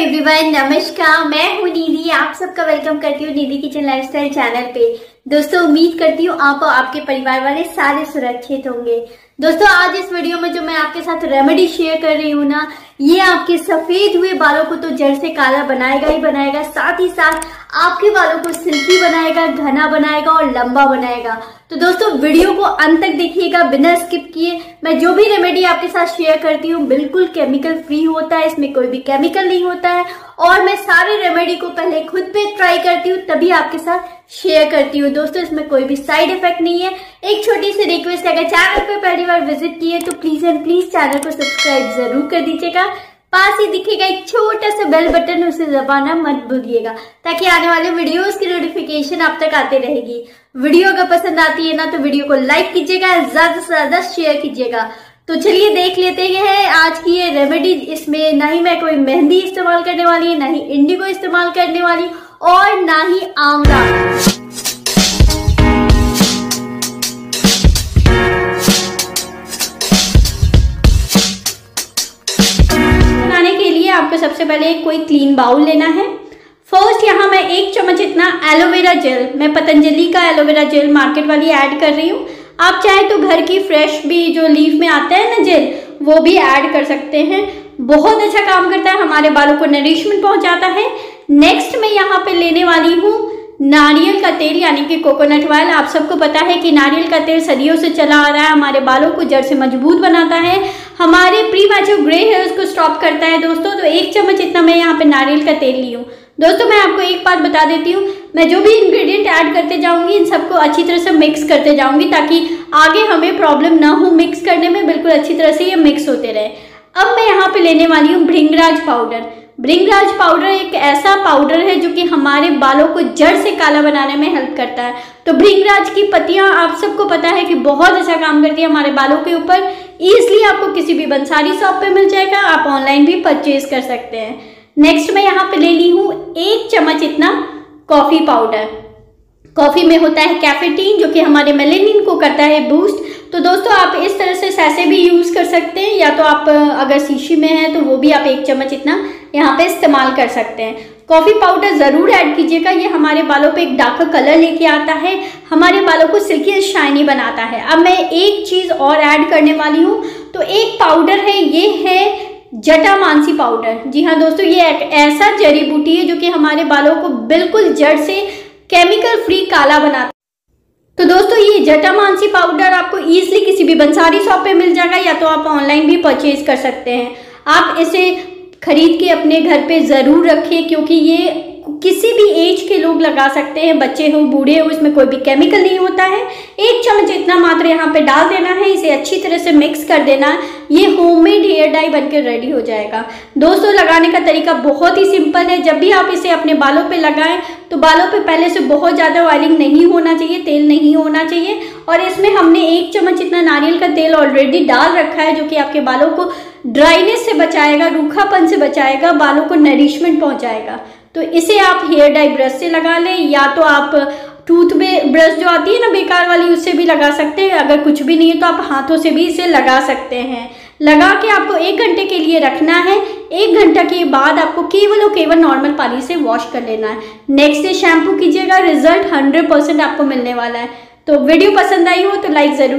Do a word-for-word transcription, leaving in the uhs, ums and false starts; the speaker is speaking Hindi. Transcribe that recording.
एवरीवन, नमस्कार। मैं हूँ निधि, आप सबका वेलकम करती हूँ निधि किचन लाइफस्टाइल चैनल पे। दोस्तों, उम्मीद करती हूँ आप और आपके परिवार वाले सारे सुरक्षित होंगे। दोस्तों, आज इस वीडियो में जो मैं आपके साथ रेमेडी शेयर कर रही हूँ ना, ये आपके सफेद हुए बालों को तो जड़ से काला बनाएगा ही बनाएगा, साथ ही साथ आपके बालों को सिल्की बनाएगा, घना बनाएगा और लंबा बनाएगा। तो दोस्तों, वीडियो को अंत तक देखिएगा बिना स्किप किए। मैं जो भी रेमेडी आपके साथ शेयर करती हूँ बिल्कुल केमिकल फ्री होता है, इसमें कोई भी केमिकल नहीं होता है और मैं सारे रेमेडी को पहले खुद पे ट्राई करती हूँ तभी आपके साथ शेयर करती हूँ। दोस्तों, इसमें कोई भी साइड इफेक्ट नहीं है। एक छोटी सी रिक्वेस्ट, अगर चैनल पे पहली बार विजिट किए तो प्लीज एंड प्लीज चैनल को सब्सक्राइब जरूर कर दीजिएगा। पास ही दिखेगा एक छोटा सा बेल बटन, उसे दबाना मत भूलिएगा ताकि आने वाले वीडियोस की नोटिफिकेशन आप तक आते रहेगी। वीडियो अगर पसंद आती है ना तो वीडियो को लाइक कीजिएगा, ज्यादा से ज्यादा शेयर कीजिएगा। तो चलिए देख लेते हैं आज की ये रेमेडी। इसमें ना ही मैं कोई मेहंदी इस्तेमाल करने वाली है, ना ही इंडिगो इस्तेमाल करने वाली और ना ही आंवला। बनाने के लिए आपको सबसे पहले कोई क्लीन बाउल लेना है। फर्स्ट यहाँ मैं एक चम्मच इतना एलोवेरा जेल, मैं पतंजलि का एलोवेरा जेल मार्केट वाली ऐड कर रही हूँ। आप चाहे तो घर की फ्रेश भी जो लीफ में आता है ना जेल, वो भी ऐड कर सकते हैं। बहुत अच्छा काम करता है, हमारे बालों को नरिशमेंट पहुंचाता है। नेक्स्ट मैं यहाँ पे लेने वाली हूँ नारियल का तेल, यानी कि कोकोनट ऑयल। आप सबको पता है कि नारियल का तेल सदियों से चला आ रहा है, हमारे बालों को जड़ से मजबूत बनाता है, हमारे प्रीमैच्योर ग्रे हेयर्स को स्टॉप करता है। दोस्तों, तो एक चम्मच इतना मैं यहाँ पे नारियल का तेल ली हूँ। दोस्तों, मैं आपको एक बात बता देती हूँ, मैं जो भी इंग्रेडिएंट ऐड करते जाऊँगी इन सबको अच्छी तरह से मिक्स करते जाऊँगी ताकि आगे हमें प्रॉब्लम ना हो मिक्स करने में, बिल्कुल अच्छी तरह से ये मिक्स होते रहे। अब मैं यहाँ पे लेने वाली हूँ भृंगराज पाउडर। भृंगराज पाउडर एक ऐसा पाउडर है जो कि हमारे बालों को जड़ से काला बनाने में हेल्प करता है। तो भृंगराज की पत्तियाँ आप सबको पता है कि बहुत अच्छा काम करती है हमारे बालों के ऊपर। ईजिली आपको किसी भी बंसारी शॉप पर मिल जाएगा, आप ऑनलाइन भी परचेज कर सकते हैं। नेक्स्ट मैं यहाँ पे ले ली हूँ एक चम्मच इतना कॉफ़ी पाउडर। कॉफ़ी में होता है कैफीटीन जो कि हमारे मेलेनिन को करता है बूस्ट। तो दोस्तों, आप इस तरह से सैसे भी यूज़ कर सकते हैं, या तो आप अगर शीशी में है तो वो भी आप एक चम्मच इतना यहाँ पे इस्तेमाल कर सकते हैं। कॉफ़ी पाउडर ज़रूर ऐड कीजिएगा, ये हमारे बालों पे एक डार्क कलर लेके आता है, हमारे बालों को सिल्की और शाइनी बनाता है। अब मैं एक चीज़ और ऐड करने वाली हूँ, तो एक पाउडर है, ये है जटा मानसी पाउडर। जी हाँ दोस्तों, ये ऐसा जड़ी बूटी है जो कि हमारे बालों को बिल्कुल जड़ से केमिकल फ्री काला बनाता है। तो दोस्तों, ये जटा मानसी पाउडर आपको ईजिली किसी भी बंसारी शॉप पे मिल जाएगा, या तो आप ऑनलाइन भी परचेज कर सकते हैं। आप इसे खरीद के अपने घर पे ज़रूर रखें क्योंकि ये किसी भी एज के लोग लगा सकते हैं, बच्चे हो बूढ़े हो, इसमें कोई भी केमिकल नहीं होता है। एक चम्मच इतना मात्र यहाँ पे डाल देना है, इसे अच्छी तरह से मिक्स कर देना, ये होममेड हेयर डाई बनकर रेडी हो जाएगा। दोस्तों, लगाने का तरीका बहुत ही सिंपल है। जब भी आप इसे अपने बालों पे लगाएं तो बालों पे पहले से बहुत ज़्यादा ऑयलिंग नहीं होना चाहिए, तेल नहीं होना चाहिए। और इसमें हमने एक चम्मच इतना नारियल का तेल ऑलरेडी डाल रखा है जो कि आपके बालों को ड्राइनेस से बचाएगा, रूखापन से बचाएगा, बालों को नरिशमेंट पहुँचाएगा। तो इसे आप हेयर डाई ब्रश से लगा लें, या तो आप टूथ ब्रश जो आती है ना बेकार वाली, उससे भी लगा सकते हैं। अगर कुछ भी नहीं है तो आप हाथों से भी इसे लगा सकते हैं। लगा के आपको एक घंटे के लिए रखना है। एक घंटा के बाद आपको केवल और केवल नॉर्मल पानी से वॉश कर लेना है। नेक्स्ट डे शैम्पू कीजिएगा, रिजल्ट हंड्रेड परसेंट आपको मिलने वाला है। तो वीडियो पसंद आई हो तो लाइक ज़रूर।